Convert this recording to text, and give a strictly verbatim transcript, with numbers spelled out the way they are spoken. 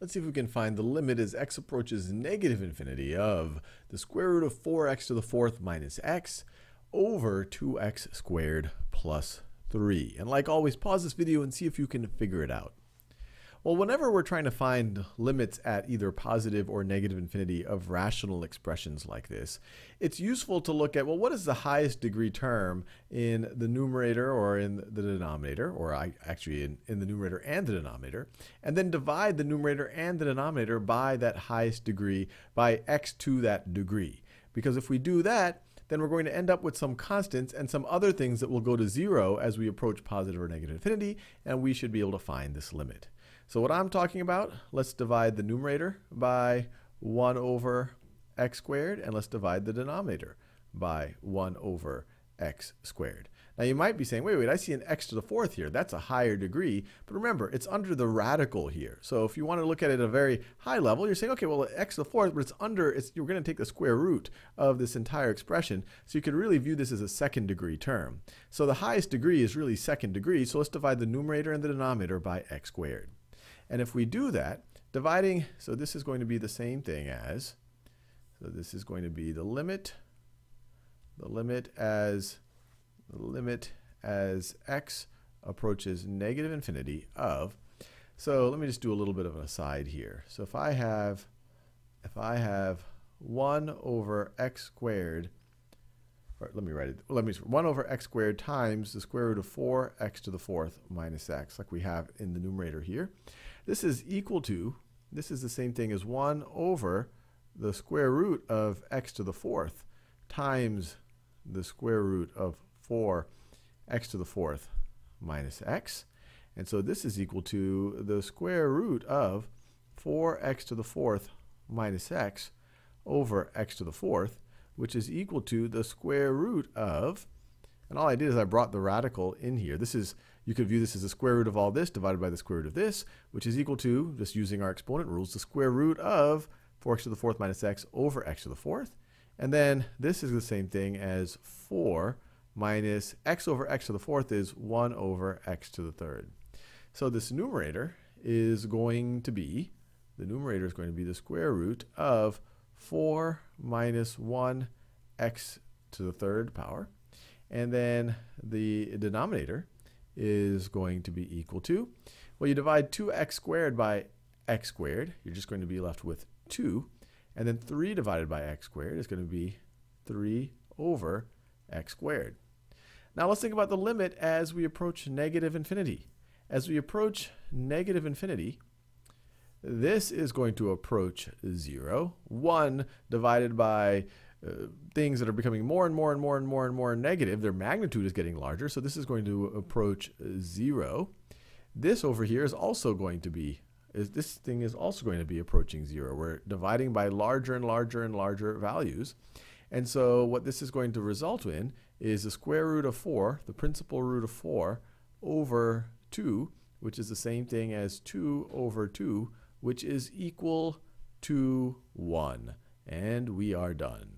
Let's see if we can find the limit as x approaches negative infinity of the square root of four x to the fourth minus x over two x squared plus three. And like always, pause this video and see if you can figure it out. Well, whenever we're trying to find limits at either positive or negative infinity of rational expressions like this, it's useful to look at, well, what is the highest degree term in the numerator or in the denominator, or I, actually in, in the numerator and the denominator, and then divide the numerator and the denominator by that highest degree, by x to that degree. Because if we do that, then we're going to end up with some constants and some other things that will go to zero as we approach positive or negative infinity, and we should be able to find this limit. So what I'm talking about, let's divide the numerator by one over x squared, and let's divide the denominator by one over x squared. Now you might be saying, wait, wait, I see an x to the fourth here. That's a higher degree. But remember, it's under the radical here. So if you want to look at it at a very high level, you're saying, okay, well, x to the fourth, but it's under, it's, you're going to take the square root of this entire expression. So you could really view this as a second degree term. So the highest degree is really second degree. So let's divide the numerator and the denominator by x squared. And if we do that, dividing, so this is going to be the same thing as, so this is going to be the limit, the limit as, the limit as x approaches negative infinity of, so let me just do a little bit of an aside here. So if I have, if I have one over x squared, or let me write it, let me, one over x squared times the square root of four x to the fourth minus x, like we have in the numerator here. This is equal to, this is the same thing as one over the square root of x to the fourth times the square root of four x to the fourth minus x. And so this is equal to the square root of four x to the fourth minus x over x to the fourth, which is equal to the square root of, and all I did is I brought the radical in here. This is, you could view this as the square root of all this divided by the square root of this, which is equal to, just using our exponent rules, the square root of four x to the fourth minus x over x to the fourth. And then this is the same thing as four minus x over x to the fourth is one over x to the third. So this numerator is going to be, the numerator is going to be the square root of four minus one x to the third power. And then the denominator is going to be equal to, well, you divide two x squared by x squared, you're just going to be left with two. And then three divided by x squared is going to be three over x squared. Now let's think about the limit as we approach negative infinity. As we approach negative infinity, this is going to approach zero. one divided by uh, things that are becoming more and more and more and more and more negative. Their magnitude is getting larger, so this is going to approach zero. This over here is also going to be, is this thing is also going to be approaching zero. We're dividing by larger and larger and larger values. And so what this is going to result in is the square root of four, the principal root of four, over two, which is the same thing as two over two, which is equal to one. And we are done.